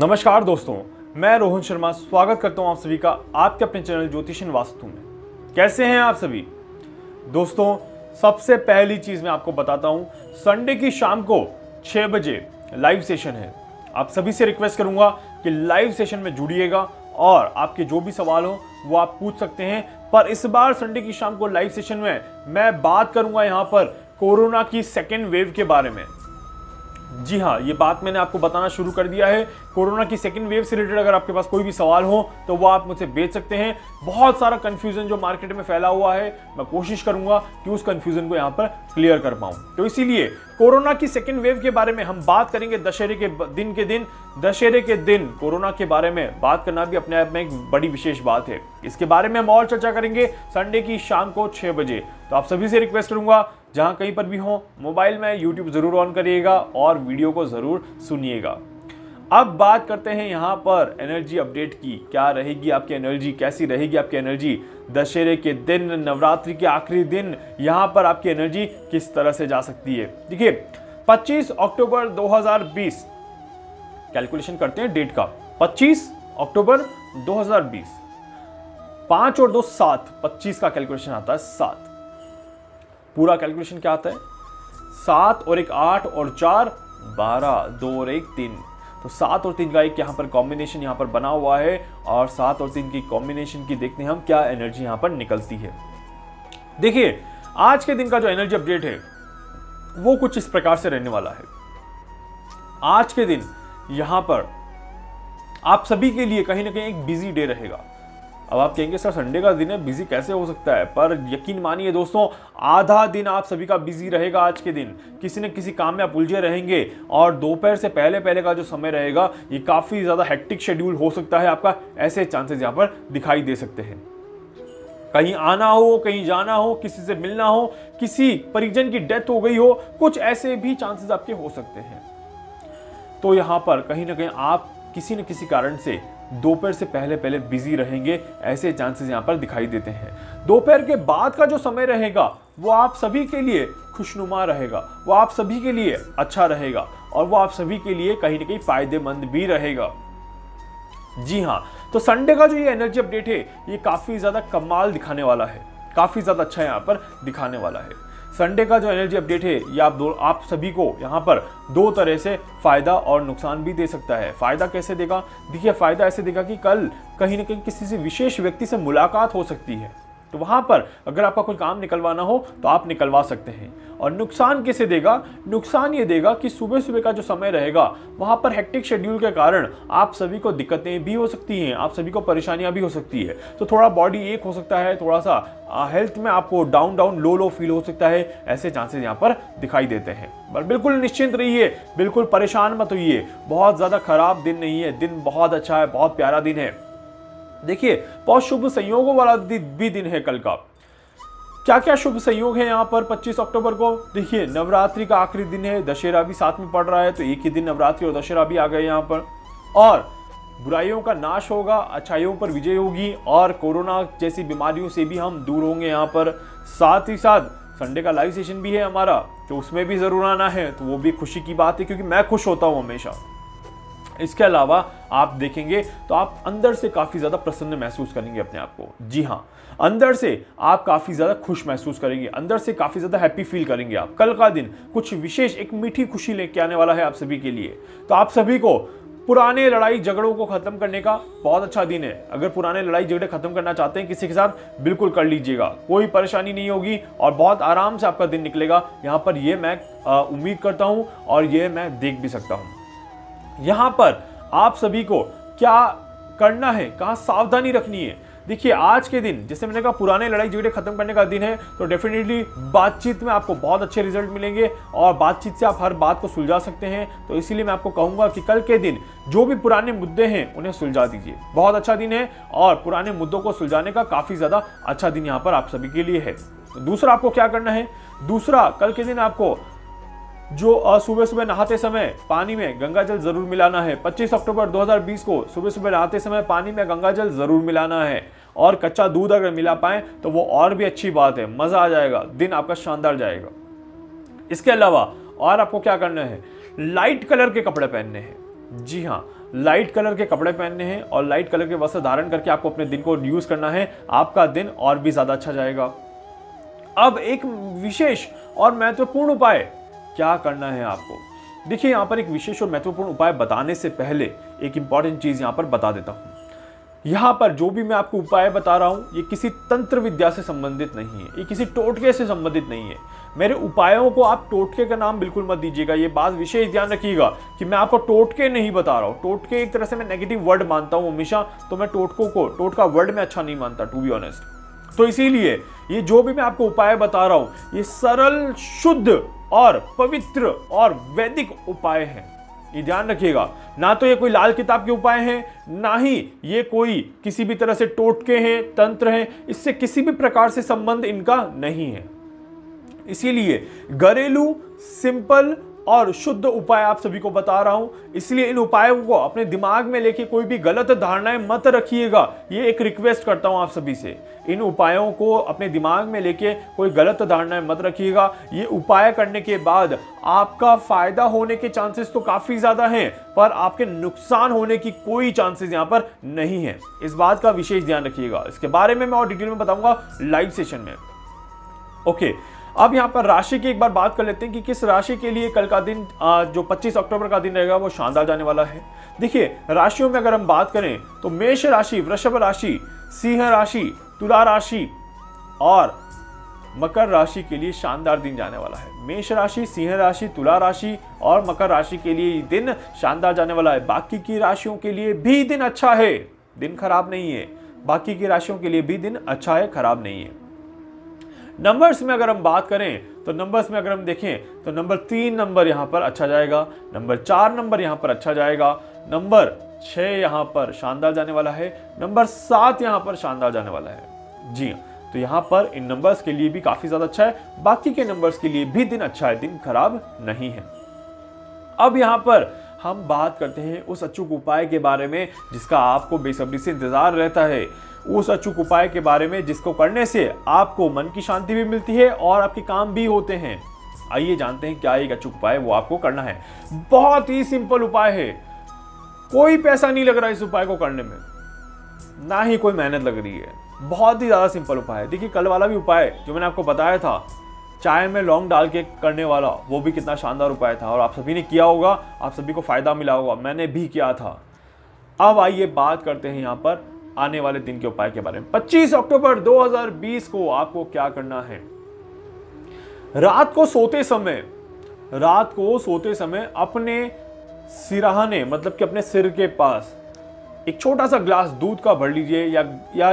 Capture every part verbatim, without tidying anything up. नमस्कार दोस्तों, मैं रोहन शर्मा स्वागत करता हूं आप सभी का आपके अपने चैनल ज्योतिषिन वास्तु में। कैसे हैं आप सभी दोस्तों? सबसे पहली चीज़ मैं आपको बताता हूं, संडे की शाम को छः बजे लाइव सेशन है। आप सभी से रिक्वेस्ट करूंगा कि लाइव सेशन में जुड़िएगा और आपके जो भी सवाल हो वो आप पूछ सकते हैं। पर इस बार संडे की शाम को लाइव सेशन में मैं बात करूँगा यहाँ पर कोरोना की सेकेंड वेव के बारे में। जी हाँ, ये बात मैंने आपको बताना शुरू कर दिया है। कोरोना की सेकेंड वेव से रिलेटेड अगर आपके पास कोई भी सवाल हो तो वो आप मुझसे भेज सकते हैं। बहुत सारा कन्फ्यूज़न जो मार्केट में फैला हुआ है, मैं कोशिश करूंगा कि उस कन्फ्यूज़न को यहाँ पर क्लियर कर पाऊँ। तो इसीलिए कोरोना की सेकेंड वेव के बारे में हम बात करेंगे। दशहरे के दिन के दिन दशहरे के दिन कोरोना के बारे में बात करना भी अपने आप में एक बड़ी विशेष बात है। इसके बारे में हम और चर्चा करेंगे संडे की शाम को छः बजे। तो आप सभी से रिक्वेस्ट करूँगा, जहाँ कहीं पर भी हो, मोबाइल में यूट्यूब ज़रूर ऑन करिएगा और वीडियो को ज़रूर सुनिएगा। अब बात करते हैं यहाँ पर एनर्जी अपडेट की। क्या रहेगी आपकी एनर्जी, कैसी रहेगी आपकी एनर्जी दशहरे के दिन, नवरात्रि के आखिरी दिन, यहाँ पर आपकी एनर्जी किस तरह से जा सकती है। देखिए, पच्चीस अक्टूबर दो हज़ार बीस, कैलकुलेशन करते हैं डेट का। पच्चीस अक्टूबर दो हज़ार बीस, पाँच और दो सात, पच्चीस का कैलकुलेशन आता है सात। पूरा कैलकुलेशन क्या आता है? सात और एक आठ और चार बारह, दो और एक तीन। तो सात और तीन का एक यहाँ पर कॉम्बिनेशन यहाँ पर बना हुआ है और सात और तीन की कॉम्बिनेशन की देखते हैं हम क्या एनर्जी यहाँ पर निकलती है। देखिए, आज के दिन का जो एनर्जी अपडेट है वो कुछ इस प्रकार से रहने वाला है। आज के दिन यहाँ पर आप सभी के लिए कहीं ना कहीं एक बिजी डे रहेगा। अब आप कहेंगे सर संडे का दिन है, बिजी कैसे हो सकता है? पर यकीन मानिए दोस्तों, आधा दिन आप सभी का बिजी रहेगा। आज के दिन किसी न किसी काम में आप उलझे रहेंगे और दोपहर से पहले पहले का जो समय रहेगा ये काफ़ी ज़्यादा हेक्टिक शेड्यूल हो सकता है आपका। ऐसे चांसेस यहाँ पर दिखाई दे सकते हैं। कहीं आना हो, कहीं जाना हो, किसी से मिलना हो, किसी परिजन की डेथ हो गई हो, कुछ ऐसे भी चांसेस आपके हो सकते हैं। तो यहाँ पर कहीं ना कहीं आप किसी न किसी कारण से दोपहर से पहले पहले बिजी रहेंगे, ऐसे चांसेस यहाँ पर दिखाई देते हैं। दोपहर के बाद का जो समय रहेगा वो आप सभी के लिए खुशनुमा रहेगा, वो आप सभी के लिए अच्छा रहेगा और वो आप सभी के लिए कहीं ना कहीं फायदेमंद भी रहेगा। जी हाँ, तो संडे का जो ये एनर्जी अपडेट है ये काफ़ी ज़्यादा कमाल दिखाने वाला है, काफ़ी ज़्यादा अच्छा यहाँ पर दिखाने वाला है। संडे का जो एनर्जी अपडेट है ये आप दो आप सभी को यहाँ पर दो तरह से फ़ायदा और नुकसान भी दे सकता है। फ़ायदा कैसे देगा? देखिए, फ़ायदा ऐसे देगा कि कल कहीं ना कहीं किसी से विशेष व्यक्ति से मुलाकात हो सकती है, तो वहाँ पर अगर आपका कोई काम निकलवाना हो तो आप निकलवा सकते हैं। और नुकसान कैसे देगा? नुकसान ये देगा कि सुबह सुबह का जो समय रहेगा वहाँ पर हेक्टिक शेड्यूल के कारण आप सभी को दिक्कतें भी हो सकती हैं, आप सभी को परेशानियाँ भी हो सकती है। तो थोड़ा बॉडी एक हो सकता है, थोड़ा सा हेल्थ में आपको down down low low feel हो सकता है। ऐसे चांसेस यहाँ पर दिखाई देते हैं। पर बिल्कुल निश्चिंत रहिए, बिल्कुल परेशान मत होइए। बहुत ज़्यादा खराब दिन नहीं है, दिन बहुत अच्छा है, बहुत प्यारा दिन है। देखिए, बहुत शुभ संयोगों वाला भी दिन है कल का। क्या क्या शुभ संयोग है यहाँ पर पच्चीस अक्टूबर को? देखिए, नवरात्रि का आखिरी दिन है, दशहरा भी साथ में पड़ रहा है, तो एक ही दिन नवरात्रि और दशहरा भी आ गए यहाँ पर। और बुराइयों का नाश होगा, अच्छाइयों पर विजय होगी और कोरोना जैसी बीमारियों से भी हम दूर होंगे यहाँ पर। साथ ही साथ संडे का लाइव सेशन भी है हमारा, तो उसमें भी ज़रूर आना है, तो वो भी खुशी की बात है, क्योंकि मैं खुश होता हूँ हमेशा। इसके अलावा आप देखेंगे तो आप अंदर से काफ़ी ज़्यादा प्रसन्न महसूस करेंगे अपने आप को। जी हाँ, अंदर से आप काफ़ी ज़्यादा खुश महसूस करेंगे, अंदर से काफ़ी ज़्यादा हैप्पी फील करेंगे आप। कल का दिन कुछ विशेष एक मीठी खुशी लेके आने वाला है आप सभी के लिए। तो आप सभी को पुराने लड़ाई झगड़ों को ख़त्म करने का बहुत अच्छा दिन है। अगर पुराने लड़ाई झगड़े ख़त्म करना चाहते हैं किसी के साथ, बिल्कुल कर लीजिएगा, कोई परेशानी नहीं होगी और बहुत आराम से आपका दिन निकलेगा यहाँ पर। ये मैं उम्मीद करता हूँ और ये मैं देख भी सकता हूँ। यहाँ पर आप सभी को क्या करना है, कहाँ सावधानी रखनी है। देखिए, आज के दिन जैसे मैंने कहा पुराने लड़ाई झगड़े खत्म करने का दिन है, तो डेफिनेटली बातचीत में आपको बहुत अच्छे रिजल्ट मिलेंगे और बातचीत से आप हर बात को सुलझा सकते हैं। तो इसीलिए मैं आपको कहूँगा कि कल के दिन जो भी पुराने मुद्दे हैं उन्हें सुलझा दीजिए। बहुत अच्छा दिन है और पुराने मुद्दों को सुलझाने का काफ़ी ज़्यादा अच्छा दिन यहाँ पर आप सभी के लिए है। दूसरा आपको क्या करना है? दूसरा, कल के दिन आपको जो सुबह सुबह नहाते समय पानी में गंगाजल ज़रूर मिलाना है। पच्चीस अक्टूबर दो हज़ार बीस को सुबह सुबह नहाते समय पानी में गंगाजल ज़रूर मिलाना है। और कच्चा दूध अगर मिला पाएँ तो वो और भी अच्छी बात है, मज़ा आ जाएगा, दिन आपका शानदार जाएगा। इसके अलावा और आपको क्या करना है? लाइट कलर के कपड़े पहनने हैं। जी हाँ, लाइट कलर के कपड़े पहनने हैं और लाइट कलर के वस्त्र धारण करके आपको अपने दिन को यूज करना है। आपका दिन और भी ज्यादा अच्छा जाएगा। अब एक विशेष और महत्वपूर्ण उपाय क्या करना है आपको, देखिए यहाँ पर एक विशेष और महत्वपूर्ण उपाय बताने से पहले एक इंपॉर्टेंट चीज यहाँ पर बता देता हूँ। यहाँ पर जो भी मैं आपको उपाय बता रहा हूँ ये किसी तंत्र विद्या से संबंधित नहीं है, ये किसी टोटके से संबंधित नहीं है। मेरे उपायों को आप टोटके का नाम बिल्कुल मत दीजिएगा, ये बात विशेष ध्यान रखिएगा कि मैं आपको टोटके नहीं बता रहा हूँ। टोटके एक तरह से मैं नेगेटिव वर्ड मानता हूँ हमेशा, तो मैं टोटकों को, टोटका वर्ड में अच्छा नहीं मानता टू बी ऑनेस्ट। तो इसीलिए ये जो भी मैं आपको उपाय बता रहा हूँ ये सरल, शुद्ध और पवित्र और वैदिक उपाय हैं, ये ध्यान रखिएगा। ना तो ये कोई लाल किताब के उपाय हैं, ना ही ये कोई किसी भी तरह से टोटके हैं, तंत्र हैं, इससे किसी भी प्रकार से संबंध इनका नहीं है। इसीलिए घरेलू, सिंपल और शुद्ध उपाय आप सभी को बता रहा हूं। इसलिए इन उपायों को अपने दिमाग में लेके कोई भी गलत धारणाएं मत रखिएगा, ये एक रिक्वेस्ट करता हूं आप सभी से। इन उपायों को अपने दिमाग में लेके कोई गलत धारणाएं मत रखिएगा। ये उपाय करने के बाद आपका फायदा होने के चांसेस तो काफी ज्यादा हैं, पर आपके नुकसान होने की कोई चांसेस यहाँ पर नहीं है, इस बात का विशेष ध्यान रखिएगा। इसके बारे में मैं और डिटेल में बताऊंगा लाइव सेशन में। ओके, अब यहाँ पर राशि की एक बार बात कर लेते हैं कि किस राशि के लिए कल का दिन जो पच्चीस अक्टूबर का दिन रहेगा वो शानदार जाने वाला है। देखिए राशियों में अगर हम बात करें तो मेष राशि, वृषभ राशि, सिंह राशि, तुला राशि और मकर राशि के लिए शानदार दिन जाने वाला है। मेष राशि, सिंह राशि, तुला राशि और मकर राशि के लिए दिन शानदार जाने वाला है। बाकी की राशियों के लिए भी दिन अच्छा है, दिन खराब नहीं है। बाकी की राशियों के लिए भी दिन अच्छा है, खराब नहीं है। नंबर्स में अगर हम बात करें तो नंबर्स में अगर हम देखें तो नंबर तीन नंबर यहाँ पर अच्छा जाएगा, नंबर चार नंबर यहाँ पर अच्छा जाएगा, नंबर छः यहाँ पर शानदार जाने वाला है, नंबर सात यहाँ पर शानदार जाने वाला है। जी हाँ, तो यहाँ पर इन नंबर्स के लिए भी काफ़ी ज़्यादा अच्छा है। बाकी के नंबर्स के लिए भी दिन अच्छा है, दिन खराब नहीं है। अब यहाँ पर हम बात करते हैं उस अचूक उपाय के बारे में जिसका आपको बेसब्री से इंतज़ार रहता है, उस अचूक उपाय के बारे में जिसको करने से आपको मन की शांति भी मिलती है और आपके काम भी होते हैं। आइए जानते हैं क्या एक अचूक उपाय वो आपको करना है। बहुत ही सिंपल उपाय है, कोई पैसा नहीं लग रहा है इस उपाय को करने में, ना ही कोई मेहनत लग रही है, बहुत ही ज़्यादा सिंपल उपाय है। देखिए कल वाला भी उपाय जो मैंने आपको बताया था चाय में लौंग डाल के करने वाला, वो भी कितना शानदार उपाय था और आप सभी ने किया होगा, आप सभी को फ़ायदा मिला होगा, मैंने भी किया था। अब आइए बात करते हैं यहाँ पर आने वाले दिन के उपाय के बारे में। पच्चीस अक्टूबर दो हज़ार बीस को आपको क्या करना है। रात को सोते समय, रात को सोते समय अपने सिराहने, मतलब कि अपने सिर के पास एक छोटा सा ग्लास दूध का भर लीजिए या या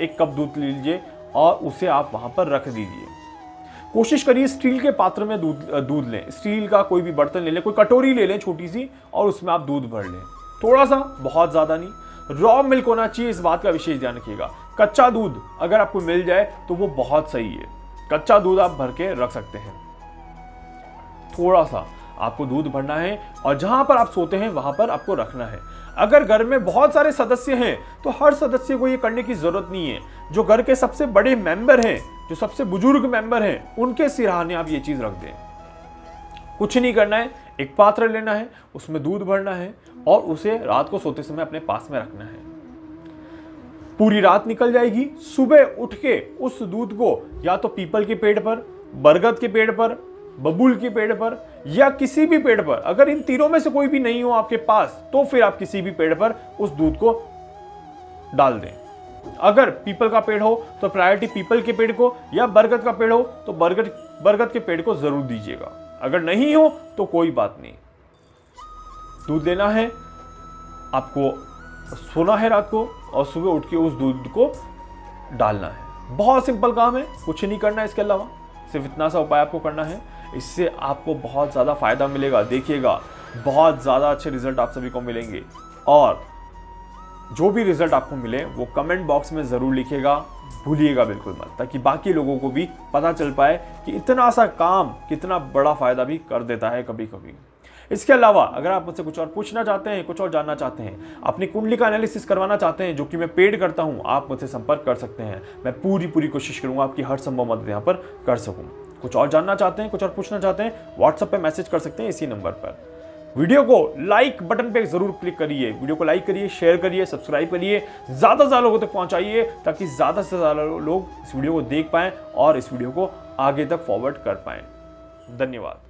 एक कप दूध ले लीजिए और उसे आप वहां पर रख दीजिए। कोशिश करिए स्टील के पात्र में दूध दूध लें, स्टील का कोई भी बर्तन ले लें, कोई कटोरी ले लें छोटी सी और उसमें आप दूध भर लें, थोड़ा सा, बहुत ज़्यादा नहीं। रॉ मिल्क होना चाहिए, इस बात का विशेष ध्यान रखिएगा। कच्चा दूध अगर आपको मिल जाए तो वो बहुत सही है, कच्चा दूध आप भर के रख सकते हैं। थोड़ा सा आपको दूध भरना है और जहां पर आप सोते हैं वहां पर आपको रखना है। अगर घर में बहुत सारे सदस्य हैं तो हर सदस्य को ये करने की जरूरत नहीं है, जो घर के सबसे बड़े मेंबर हैं, जो सबसे बुजुर्ग मेंबर हैं, उनके सिरहाने आप ये चीज रख दें। कुछ नहीं करना है, एक पात्र लेना है, उसमें दूध भरना है और उसे रात को सोते समय अपने पास में रखना है। पूरी रात निकल जाएगी, सुबह उठ के उस दूध को या तो पीपल के पेड़ पर, बरगद के पेड़ पर, बबूल के पेड़ पर या किसी भी पेड़ पर, अगर इन तीनों में से कोई भी नहीं हो आपके पास तो फिर आप किसी भी पेड़ पर उस दूध को डाल दें। अगर पीपल का पेड़ हो तो प्रायोरिटी पीपल के पेड़ को, या बरगद का पेड़ हो तो बरगद बरगद के पेड़ को जरूर दीजिएगा। अगर नहीं हो तो कोई बात नहीं, दूध लेना है आपको, सोना है रात को और सुबह उठ के उस दूध को डालना है। बहुत सिंपल काम है, कुछ नहीं करना इसके अलावा, सिर्फ इतना सा उपाय आपको करना है। इससे आपको बहुत ज़्यादा फायदा मिलेगा, देखिएगा बहुत ज़्यादा अच्छे रिजल्ट आप सभी को मिलेंगे। और जो भी रिजल्ट आपको मिले वो कमेंट बॉक्स में ज़रूर लिखिएगा, भूलिएगा बिल्कुल मत, ताकि बाकी लोगों को भी पता चल पाए कि इतना सा काम कितना बड़ा फ़ायदा भी कर देता है कभी कभी। इसके अलावा अगर आप मुझसे कुछ और पूछना चाहते हैं, कुछ और जानना चाहते हैं, अपनी कुंडली का एनालिसिस करवाना चाहते हैं जो कि मैं पेड करता हूं, आप मुझसे संपर्क कर सकते हैं। मैं पूरी पूरी कोशिश करूंगा आपकी हर संभव मदद यहाँ पर कर सकूँ। कुछ और जानना चाहते हैं, कुछ और पूछना चाहते हैं, व्हाट्सएप पर मैसेज कर सकते हैं इसी नंबर पर। वीडियो को लाइक बटन पे जरूर क्लिक करिए, वीडियो को लाइक करिए, शेयर करिए, सब्सक्राइब करिए, ज़्यादा से ज़्यादा लोगों तक पहुंचाइए ताकि ज़्यादा से ज़्यादा लोग इस वीडियो को देख पाएँ और इस वीडियो को आगे तक फॉरवर्ड कर पाएँ। धन्यवाद।